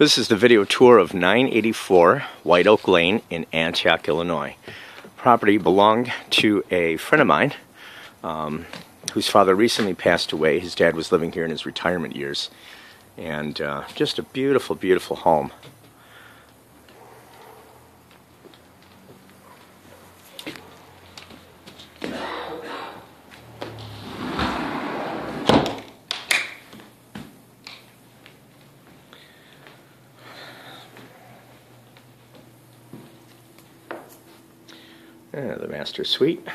This is the video tour of 984 White Oak Lane in Antioch, Illinois. Property belonged to a friend of mine whose father recently passed away. His dad was living here in his retirement years. And just a beautiful, beautiful home. The master suite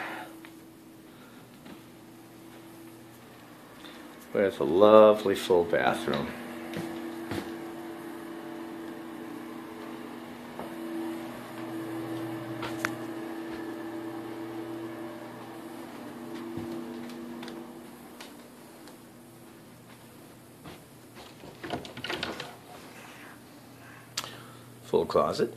with a lovely full bathroom. Full closet.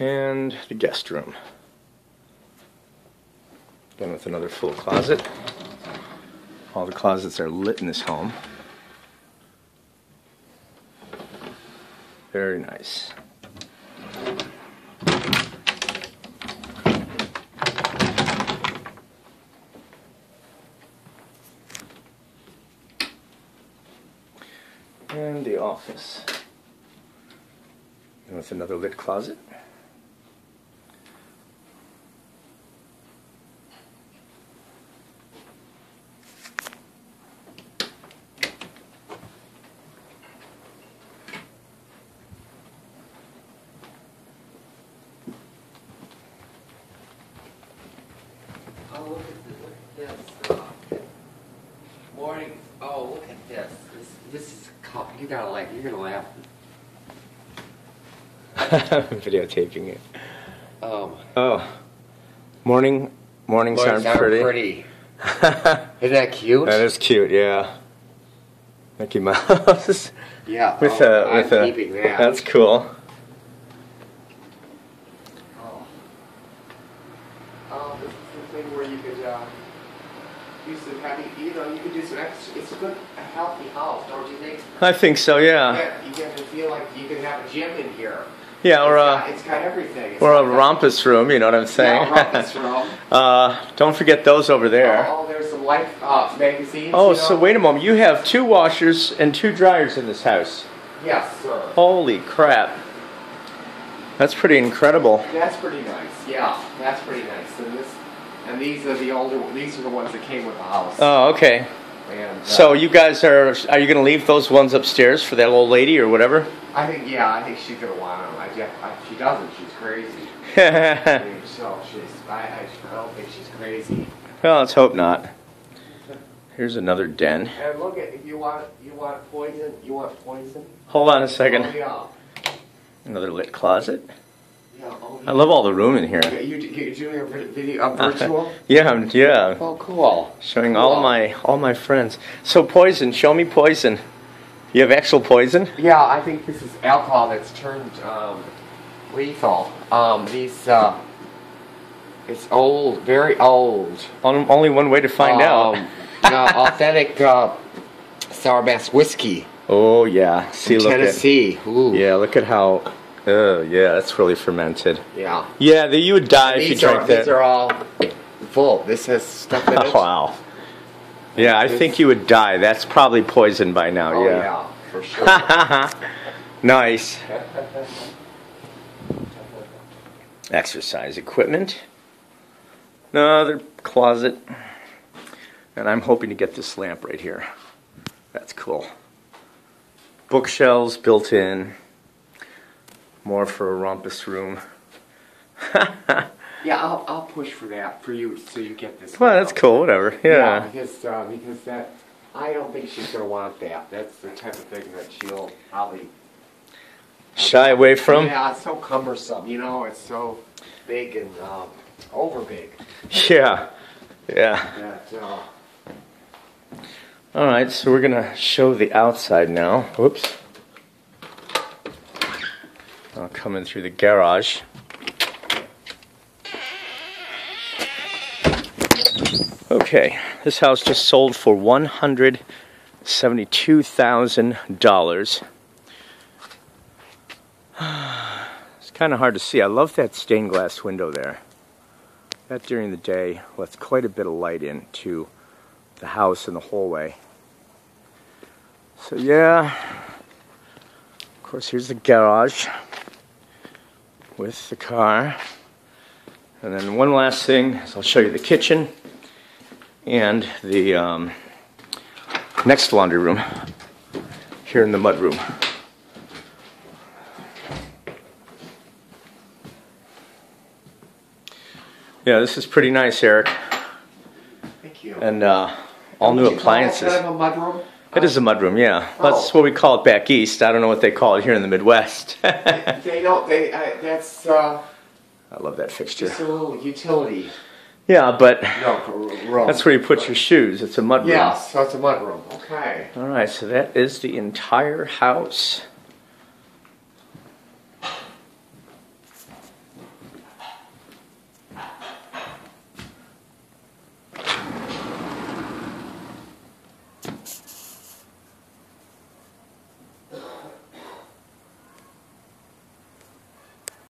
And the guest room. Then with another full closet. All the closets are lit in this home. Very nice. And the office. Then with another lit closet. Morning. Oh, look at this. This is a copy. You gotta like. You're gonna laugh. I'm videotaping it. Oh. Mornings aren't pretty. Isn't that cute? That is cute. Yeah. Mickey Mouse. Yeah. I'm keeping that. That's cool. Oh, this is the thing where you could. You could do some exercise. It's a good, healthy house, don't you think? I think so, yeah. You get to feel like you can have a gym in here. Yeah, or it's got everything. It's or a rompus room, you know what I'm saying? Yeah, a rompus room. Don't forget those over there. Oh, there's some Life magazines. Oh, you know? So wait a moment. You have 2 washers and 2 dryers in this house. Yes, sir. Holy crap. That's pretty incredible. That's pretty nice, yeah. That's pretty nice. And this. And these are the older. These are the ones that came with the house. Oh, okay. And, so you guys are. Are you going to leave those ones upstairs for that old lady or whatever? I think. Yeah, I think she's going to want them. If she doesn't, she's crazy. So I don't think she's crazy. Well, let's hope not. Here's another den. And look at. You want poison. You want poison. Hold on a second. Oh, yeah. Another lit closet. I love all the room in here. You're doing a video, a virtual? Yeah. Oh, cool. Showing all my friends. So poison, show me poison. You have actual poison? Yeah, I think this is alcohol that's turned lethal. It's old, very old. Only one way to find out. Authentic sour mash whiskey. Oh yeah. See, look at Tennessee. Ooh. Yeah, look at how. Oh, yeah, that's really fermented. Yeah. Yeah, you would die if you drank that. These are all full. This has stuff in it. Wow. Yeah, I think you would die. That's probably poison by now, oh, yeah. Oh, yeah, for sure. Nice. Exercise equipment. Another closet. And I'm hoping to get this lamp right here. That's cool. Bookshelves built in. More for a rompus room. Yeah, I'll push for that for you so you get this. Well, that's cool. Whatever. Yeah. Because that I don't think she's gonna want that. That's the type of thing that she'll probably. shy away from? Yeah, it's so cumbersome, you know, it's so big and over big. Yeah, yeah. But, all right, so we're gonna show the outside now. Whoops. I'll come in through the garage. Okay, this house just sold for $172,000. It's kind of hard to see. I love that stained glass window there. That during the day lets quite a bit of light into the house and the hallway. So yeah, of course here's the garage with the car. And then one last thing is I'll show you the kitchen and the next laundry room here in the mud room. Yeah, this is pretty nice, Eric. Thank you. And all new appliances. Is that a mud room? It is a mud room, yeah. Oh. That's what we call it back east. I don't know what they call it here in the Midwest. They don't. That's. I love that fixture. It's a little utility. Yeah, but no, that's where you put your shoes. It's a mud room. Yeah, so it's a mud room. Okay. All right, so that is the entire house.